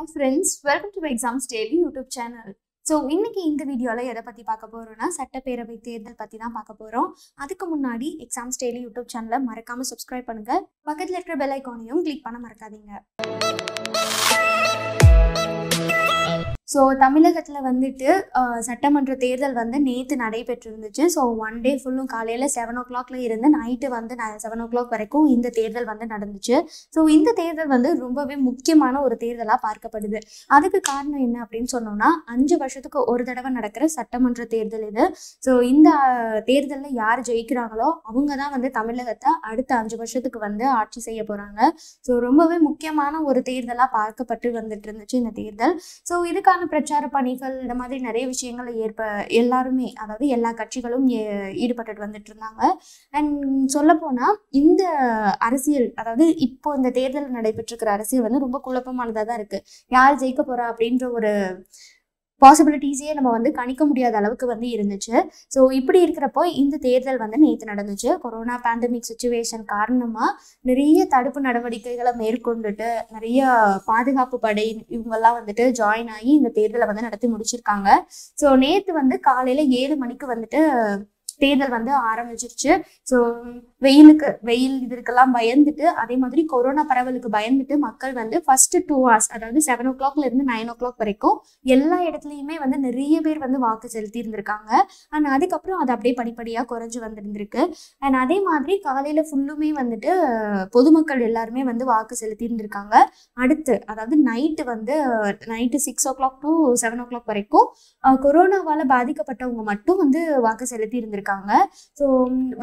Hi friends, welcome to my Exams Daily YouTube channel. So இன்னைக்கு இந்த வீடியோல எதை பத்தி பார்க்க போறோம்னா சட்டப்பேரவை தேர்தல் பத்தி தான் பார்க்க போறோம். அதுக்கு முன்னாடி Exams Daily YouTube channel மறக்காம subscribe பண்ணுங்க. பக்கத்துல இருக்கிற bell icon-ஐயும் click பண்ண மறக்காதீங்க. So தமிழகத்துல வந்துட்டு சட்டமன்ற தேர்தல் வந்து நேத்து நடைபெற்றிருந்துச்சு. So one day full-um காலையில 7 o'clock-ல இருந்து night வந்து 7 o'clock வரைக்கும் இந்த தேர்தல் வந்து நடந்துச்சு. So இந்த தேர்தல் வந்து ரொம்பவே முக்கியமான ஒரு தேர்தலா பார்க்கப்படுது. அதுக்கு காரணம் என்ன அப்படினு சொன்னோம்னா 5 வருஷத்துக்கு ஒரு தடவை நடக்கிற சட்டமன்ற தேர்தல் இது. So இந்த தேர்தல்ல யார் ஜெயிக்கறாங்களோ அவங்க தான் வந்து தமிழகத்தை அடுத்த 5 வருஷத்துக்கு வந்து ஆட்சி செய்ய போறாங்க. So ரொம்பவே முக்கியமான ஒரு தேர்தலா பார்க்கப்பட்டு வந்துட்டு இருந்துச்சு இந்த தேர்தல். So இதுக்கு प्रचार पणिकल இந்த மாதிரி நிறைய விஷயங்களை எல்லாரும் அதாவது எல்லா கட்சிகளும் ஈடுபட்டு வந்துட்டு இருந்தாங்க. அண்ட் சொல்ல போனா இந்த அரசியல் அதாவது இப்போ இந்த தேர்தல் நடைபெற்றிருக்கிற அரசியல் வந்து ரொம்ப குழப்பமானதா தான் இருக்கு. யார் ஜெயிக்க போறா அப்படின்ற ஒரு பாசிபிலிட்டிஸே நம்ம வந்து கணிக்க முடியாத அளவுக்கு வந்து இருந்துச்சு. ஸோ இப்படி இருக்கிறப்போ இந்த தேர்தல் வந்து நேற்று நடந்துச்சு. கொரோனா பேண்டமிக் சுச்சுவேஷன் காரணமாக நிறைய தடுப்பு நடவடிக்கைகளை மேற்கொண்டுட்டு நிறைய பாதுகாப்பு படை இவங்கெல்லாம் வந்துட்டு ஜாயின் ஆகி இந்த தேர்தலை வந்து நடத்தி முடிச்சிருக்காங்க. ஸோ நேற்று வந்து காலையில் 7 மணிக்கு வந்துட்டு தேர்தல் வந்து ஆரம்பிச்சிருச்சு. ஸோ வெயில் இதற்கெல்லாம் பயந்துட்டு அதே மாதிரி கொரோனா பரவலுக்கு பயந்துட்டு மக்கள் வந்து ஃபர்ஸ்ட் 2 hours அதாவது 7 o'clock-ல இருந்து 9 o'clock வரைக்கும் எல்லா இடத்துலையுமே வந்து நிறைய பேர் வந்து வாக்கு செலுத்தி இருந்திருக்காங்க. அண்ட் அதுக்கப்புறம் அது அப்படியே படிப்படியாக குறைஞ்சு வந்துருந்துருக்கு. அண்ட் அதே மாதிரி காலையில ஃபுல்லுமே வந்துட்டு பொதுமக்கள் எல்லாருமே வந்து வாக்கு செலுத்தி இருந்திருக்காங்க. அடுத்து அதாவது நைட்டு வந்து நைட்டு 6 o'clock to 7 o'clock வரைக்கும் கொரோனாவால் பாதிக்கப்பட்டவங்க மட்டும் வந்து வாக்கு செலுத்தி இருந்திருக்காங்க. சோ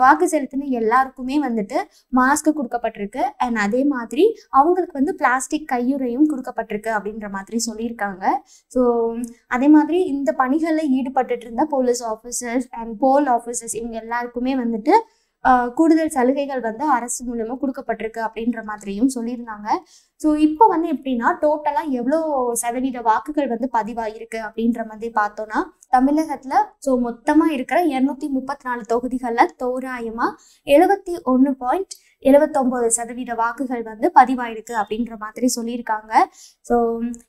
வாக்கு செலுத்தின எல்லாருக்குமே வந்துட்டு மாஸ்க் கொடுக்கப்பட்டிருக்கு. அண்ட் அதே மாதிரி அவங்களுக்கு வந்து பிளாஸ்டிக் கையுறையும் கொடுக்கப்பட்டிருக்கு அப்படின்ற மாதிரி சொல்லியிருக்காங்க. சோ அதே மாதிரி இந்த பணிகள்ல ஈடுபட்டு இருந்த police officers and poll officers இவங்க எல்லாருக்குமே வந்துட்டு கூடுதல் சலுகைகள் வந்து அரசு மூலமா கொடுக்கப்பட்டிருக்கு அப்படின்ற மாதிரியும் சொல்லியிருந்தாங்க. ஸோ இப்போ வந்து எப்படின்னா டோட்டலாக எவ்வளோ % வாக்குகள் வந்து பதிவாயிருக்கு அப்படின்ற மாதிரி பார்த்தோம்னா தமிழகத்துல ஸோ மொத்தமாக இருக்கிற 234 தொகுதிகளில் தோராயமாக 71.79% வாக்குகள் வந்து பதிவாயிருக்கு அப்படின்ற மாதிரி சொல்லியிருக்காங்க. ஸோ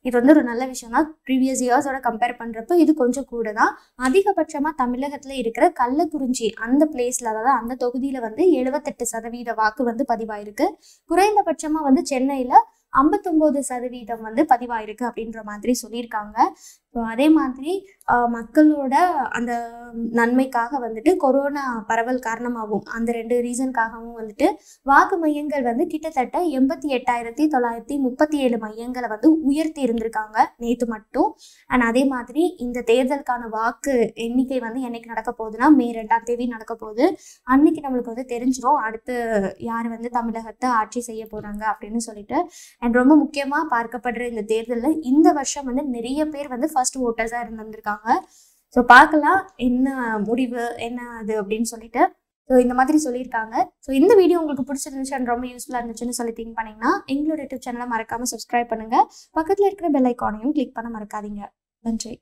இது வந்து ஒரு நல்ல விஷயம் தான். ப்ரீவியஸ் இயர்ஸோட கம்பேர் பண்ணுறப்போ இது கொஞ்சம் கூட தான். அதிகபட்சமாக தமிழகத்தில் இருக்கிற கள்ளக்குறிஞ்சி அந்த பிளேஸில் அதாவது அந்த தொகுதியில் வந்து 78% வாக்கு வந்து பதிவாயிருக்கு. குறைந்தபட்சமாக வந்து சென்னையில் 59% வந்து பதிவாயிருக்கு அப்படின்ற மாதிரி சொல்லியிருக்காங்க. ஸோ அதே மாதிரி மக்களோட அந்த நன்மைக்காக வந்துட்டு கொரோனா பரவல் காரணமாகவும் அந்த 2 ரீசனுக்காகவும் வந்துட்டு வாக்கு மையங்கள் வந்து கிட்டத்தட்ட 88,937 மையங்களை வந்து உயர்த்தி இருந்திருக்காங்க நேற்று மட்டும். அண்ட் அதே மாதிரி இந்த தேர்தலுக்கான வாக்கு எண்ணிக்கை வந்து என்னைக்கு நடக்க போகுதுன்னா மே 2ஆம் தேதி நடக்க போகுது. அன்னைக்கு நம்மளுக்கு வந்து தெரிஞ்சிடும் அடுத்து யார் வந்து தமிழகத்தை ஆட்சி செய்ய போறாங்க அப்படின்னு சொல்லிட்டு. அண்ட் ரொம்ப முக்கியமாக பார்க்கப்படுற இந்த தேர்தலில் இந்த வருஷம் வந்து நிறைய பேர் வந்து ஃபர்ஸ்ட் ஓட்டர்ஸா இருந்திருக்காங்க. ஸோ பார்க்கலாம் என்ன முடிவு என்ன அது அப்படின்னு சொல்லிட்டு. ஸோ இந்த மாதிரி சொல்லியிருக்காங்க. ஸோ இந்த வீடியோ உங்களுக்கு பிடிச்சிருந்துச்சு அண்ட் ரொம்ப யூஸ்ஃபுல்லாக இருந்துச்சுன்னு சொல்லி திங்க் பண்ணிங்கன்னா எங்களோட யூடியூப் சேனலை மறக்காம சப்ஸ்கிரைப் பண்ணுங்க. பக்கத்தில் இருக்கிற பெல் ஐக்கானையும் கிளிக் பண்ண மறக்காதீங்க. நன்றி.